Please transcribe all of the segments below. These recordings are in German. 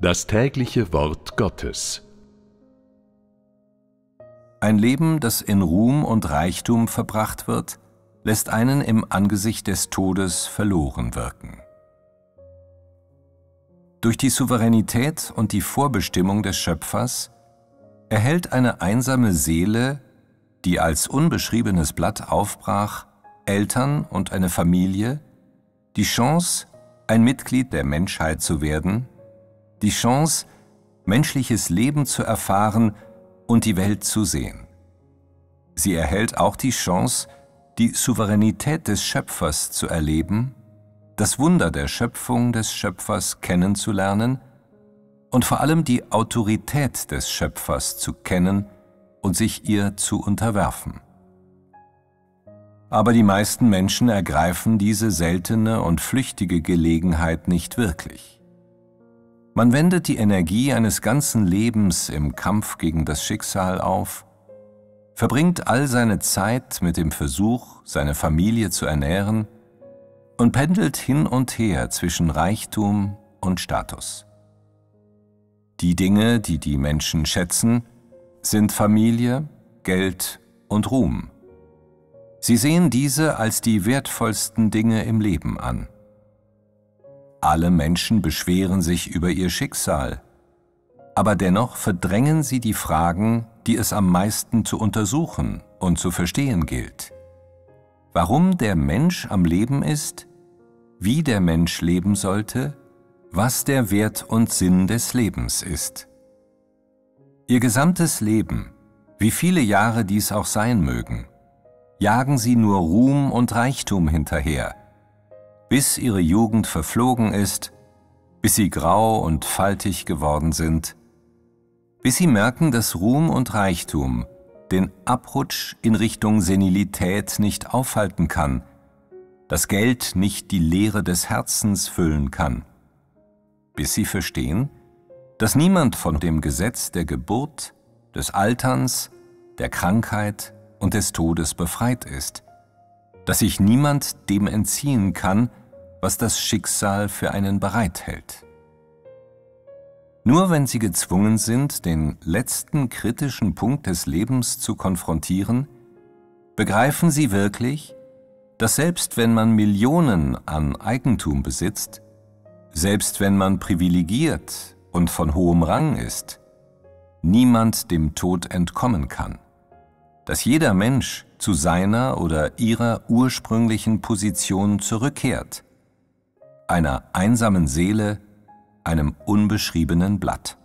Das tägliche Wort Gottes. Ein Leben, das in Ruhm und Reichtum verbracht wird, lässt einen im Angesicht des Todes verloren wirken. Durch die Souveränität und die Vorbestimmung des Schöpfers erhält eine einsame Seele, die als unbeschriebenes Blatt aufbrach, Eltern und eine Familie, die Chance, ein Mitglied der Menschheit zu werden, die Chance, menschliches Leben zu erfahren und die Welt zu sehen. Sie erhält auch die Chance, die Souveränität des Schöpfers zu erleben, das Wunder der Schöpfung des Schöpfers kennenzulernen und vor allem die Autorität des Schöpfers zu kennen und sich ihr zu unterwerfen. Aber die meisten Menschen ergreifen diese seltene und flüchtige Gelegenheit nicht wirklich. Man wendet die Energie eines ganzen Lebens im Kampf gegen das Schicksal auf, verbringt all seine Zeit mit dem Versuch, seine Familie zu ernähren und pendelt hin und her zwischen Reichtum und Status. Die Dinge, die die Menschen schätzen, sind Familie, Geld und Ruhm. Sie sehen diese als die wertvollsten Dinge im Leben an. Alle Menschen beschweren sich über ihr Schicksal, aber dennoch verdrängen sie die Fragen, die es am meisten zu untersuchen und zu verstehen gilt. Warum der Mensch am Leben ist, wie der Mensch leben sollte, was der Wert und Sinn des Lebens ist. Ihr gesamtes Leben, wie viele Jahre dies auch sein mögen, jagen sie nur Ruhm und Reichtum hinterher, bis ihre Jugend verflogen ist, bis sie grau und faltig geworden sind, bis sie merken, dass Ruhm und Reichtum den Abrutsch in Richtung Senilität nicht aufhalten kann, dass Geld nicht die Leere des Herzens füllen kann, bis sie verstehen, dass niemand von dem Gesetz der Geburt, des Alterns, der Krankheit und des Todes befreit ist, dass sich niemand dem entziehen kann, was das Schicksal für einen bereithält. Nur wenn sie gezwungen sind, den letzten kritischen Punkt des Lebens zu konfrontieren, begreifen sie wirklich, dass selbst wenn man Millionen an Eigentum besitzt, selbst wenn man privilegiert und von hohem Rang ist, niemand dem Tod entkommen kann, dass jeder Mensch zu seiner oder ihrer ursprünglichen Position zurückkehrt, einer einsamen Seele, einem unbeschriebenen Blatt.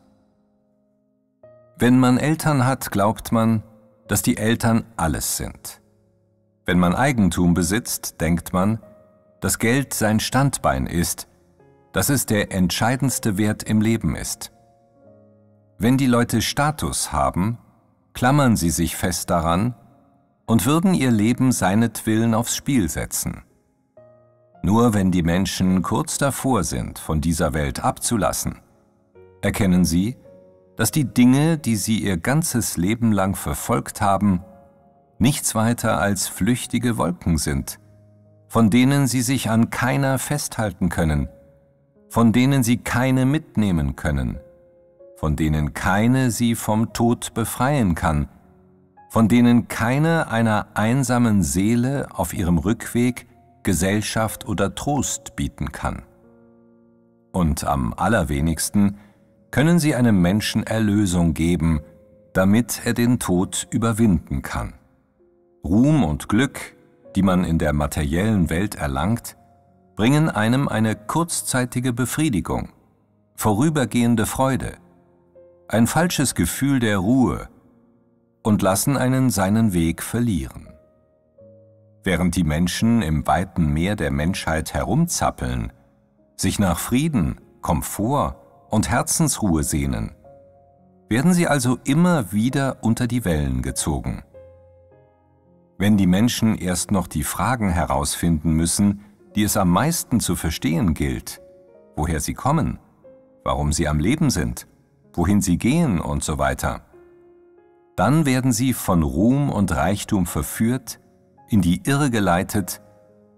Wenn man Eltern hat, glaubt man, dass die Eltern alles sind. Wenn man Eigentum besitzt, denkt man, dass Geld sein Standbein ist, dass es der entscheidendste Wert im Leben ist. Wenn die Leute Status haben, klammern sie sich fest daran und würden ihr Leben seinetwillen aufs Spiel setzen. Nur wenn die Menschen kurz davor sind, von dieser Welt abzulassen, erkennen sie, dass die Dinge, die sie ihr ganzes Leben lang verfolgt haben, nichts weiter als flüchtige Wolken sind, von denen sie sich an keiner festhalten können, von denen sie keine mitnehmen können, von denen keine sie vom Tod befreien kann, von denen keine einer einsamen Seele auf ihrem Rückweg Gesellschaft oder Trost bieten kann. Und am allerwenigsten können sie einem Menschen Erlösung geben, damit er den Tod überwinden kann. Ruhm und Glück, die man in der materiellen Welt erlangt, bringen einem eine kurzzeitige Befriedigung, vorübergehende Freude, ein falsches Gefühl der Ruhe und lassen einen seinen Weg verlieren. Während die Menschen im weiten Meer der Menschheit herumzappeln, sich nach Frieden, Komfort und Herzensruhe sehnen, werden sie also immer wieder unter die Wellen gezogen. Wenn die Menschen erst noch die Fragen herausfinden müssen, die es am meisten zu verstehen gilt, woher sie kommen, warum sie am Leben sind, wohin sie gehen und so weiter, dann werden sie von Ruhm und Reichtum verführt, in die Irre geleitet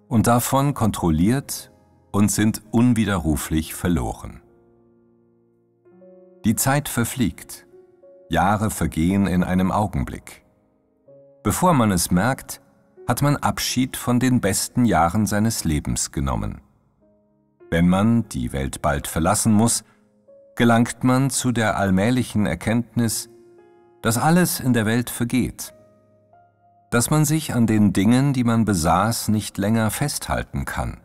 und davon kontrolliert und sind unwiderruflich verloren. Die Zeit verfliegt. Jahre vergehen in einem Augenblick. Bevor man es merkt, hat man Abschied von den besten Jahren seines Lebens genommen. Wenn man die Welt bald verlassen muss, gelangt man zu der allmählichen Erkenntnis, dass alles in der Welt vergeht, dass man sich an den Dingen, die man besaß, nicht länger festhalten kann.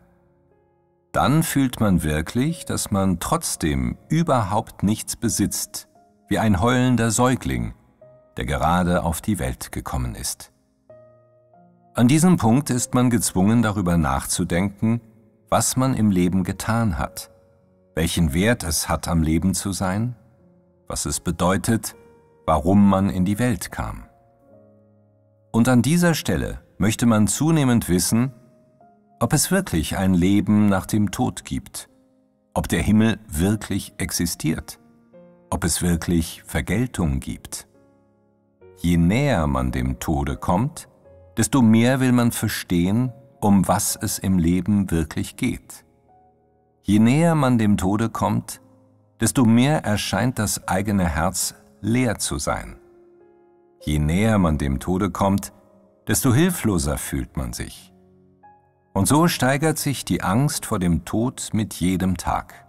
Dann fühlt man wirklich, dass man trotzdem überhaupt nichts besitzt, wie ein heulender Säugling, der gerade auf die Welt gekommen ist. An diesem Punkt ist man gezwungen, darüber nachzudenken, was man im Leben getan hat, welchen Wert es hat, am Leben zu sein, was es bedeutet, warum man in die Welt kam. Und an dieser Stelle möchte man zunehmend wissen, ob es wirklich ein Leben nach dem Tod gibt, ob der Himmel wirklich existiert, ob es wirklich Vergeltung gibt. Je näher man dem Tode kommt, desto mehr will man verstehen, um was es im Leben wirklich geht. Je näher man dem Tode kommt, desto mehr erscheint das eigene Herz leer zu sein. Je näher man dem Tode kommt, desto hilfloser fühlt man sich. Und so steigert sich die Angst vor dem Tod mit jedem Tag.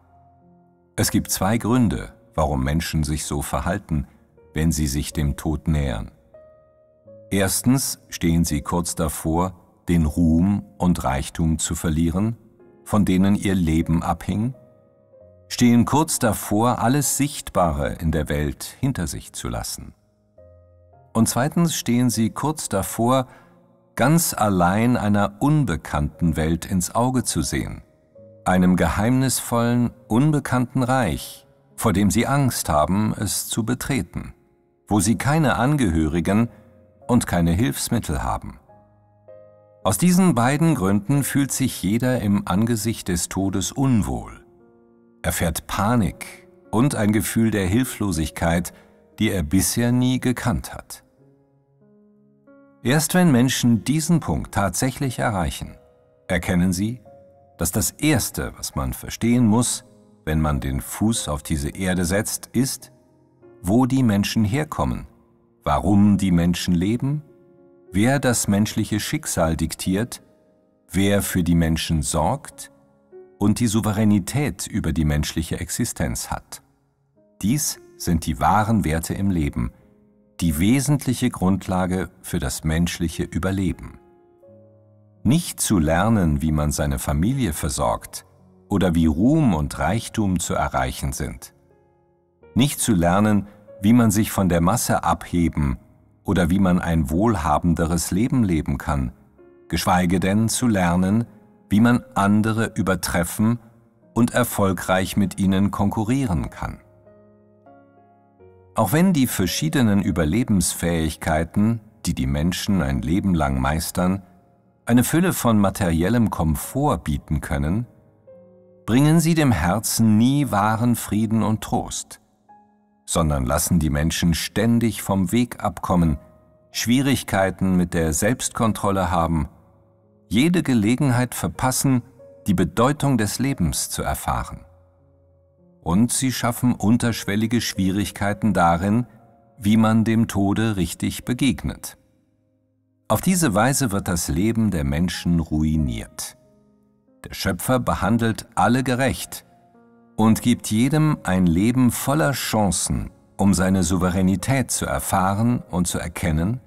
Es gibt zwei Gründe, warum Menschen sich so verhalten, wenn sie sich dem Tod nähern. Erstens stehen sie kurz davor, den Ruhm und Reichtum zu verlieren, von denen ihr Leben abhing, stehen kurz davor, alles Sichtbare in der Welt hinter sich zu lassen. Und zweitens stehen sie kurz davor, ganz allein einer unbekannten Welt ins Auge zu sehen, einem geheimnisvollen, unbekannten Reich, vor dem sie Angst haben, es zu betreten, wo sie keine Angehörigen und keine Hilfsmittel haben. Aus diesen beiden Gründen fühlt sich jeder im Angesicht des Todes unwohl. Er fährt Panik und ein Gefühl der Hilflosigkeit, die er bisher nie gekannt hat. Erst wenn Menschen diesen Punkt tatsächlich erreichen, erkennen sie, dass das Erste, was man verstehen muss, wenn man den Fuß auf diese Erde setzt, ist, wo die Menschen herkommen, warum die Menschen leben, wer das menschliche Schicksal diktiert, wer für die Menschen sorgt und die Souveränität über die menschliche Existenz hat. Dies sind die wahren Werte im Leben, die wesentliche Grundlage für das menschliche Überleben. Nicht zu lernen, wie man seine Familie versorgt oder wie Ruhm und Reichtum zu erreichen sind. Nicht zu lernen, wie man sich von der Masse abheben oder wie man ein wohlhabenderes Leben leben kann, geschweige denn zu lernen, wie man andere übertreffen und erfolgreich mit ihnen konkurrieren kann. Auch wenn die verschiedenen Überlebensfähigkeiten, die die Menschen ein Leben lang meistern, eine Fülle von materiellem Komfort bieten können, bringen sie dem Herzen nie wahren Frieden und Trost, sondern lassen die Menschen ständig vom Weg abkommen, Schwierigkeiten mit der Selbstkontrolle haben, jede Gelegenheit verpassen, die Bedeutung des Lebens zu erfahren. Und sie schaffen unterschwellige Schwierigkeiten darin, wie man dem Tode richtig begegnet. Auf diese Weise wird das Leben der Menschen ruiniert. Der Schöpfer behandelt alle gerecht und gibt jedem ein Leben voller Chancen, um seine Souveränität zu erfahren und zu erkennen.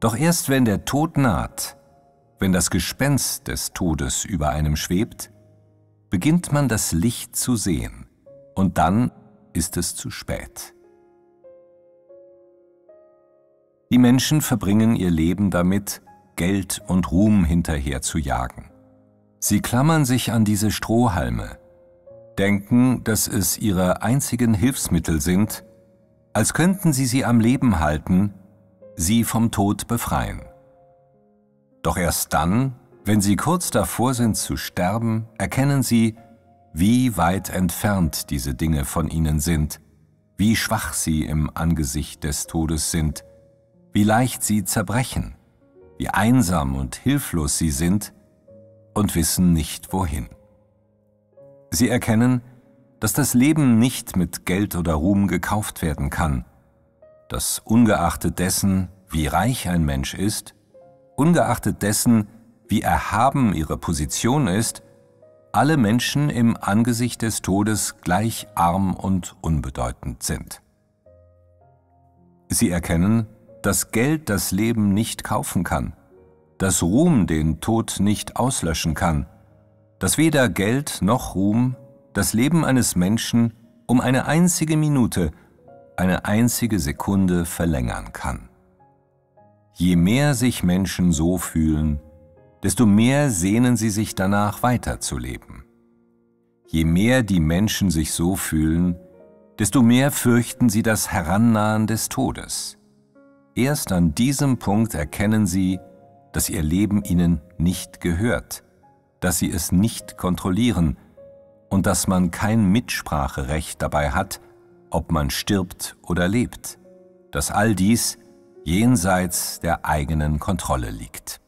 Doch erst wenn der Tod naht, wenn das Gespenst des Todes über einem schwebt, beginnt man das Licht zu sehen. Und dann ist es zu spät. Die Menschen verbringen ihr Leben damit, Geld und Ruhm hinterher zu jagen. Sie klammern sich an diese Strohhalme, denken, dass es ihre einzigen Hilfsmittel sind, als könnten sie am Leben halten, sie vom Tod befreien. Doch erst dann, wenn sie kurz davor sind zu sterben, erkennen sie, wie weit entfernt diese Dinge von ihnen sind, wie schwach sie im Angesicht des Todes sind, wie leicht sie zerbrechen, wie einsam und hilflos sie sind und wissen nicht wohin. Sie erkennen, dass das Leben nicht mit Geld oder Ruhm gekauft werden kann, dass ungeachtet dessen, wie reich ein Mensch ist, ungeachtet dessen, wie erhaben ihre Position ist, alle Menschen im Angesicht des Todes gleich arm und unbedeutend sind. Sie erkennen, dass Geld das Leben nicht kaufen kann, dass Ruhm den Tod nicht auslöschen kann, dass weder Geld noch Ruhm das Leben eines Menschen um eine einzige Minute, eine einzige Sekunde verlängern kann. Je mehr sich Menschen so fühlen, desto mehr sehnen sie sich danach, weiterzuleben. Je mehr die Menschen sich so fühlen, desto mehr fürchten sie das Herannahen des Todes. Erst an diesem Punkt erkennen sie, dass ihr Leben ihnen nicht gehört, dass sie es nicht kontrollieren und dass man kein Mitspracherecht dabei hat, ob man stirbt oder lebt, dass all dies jenseits der eigenen Kontrolle liegt.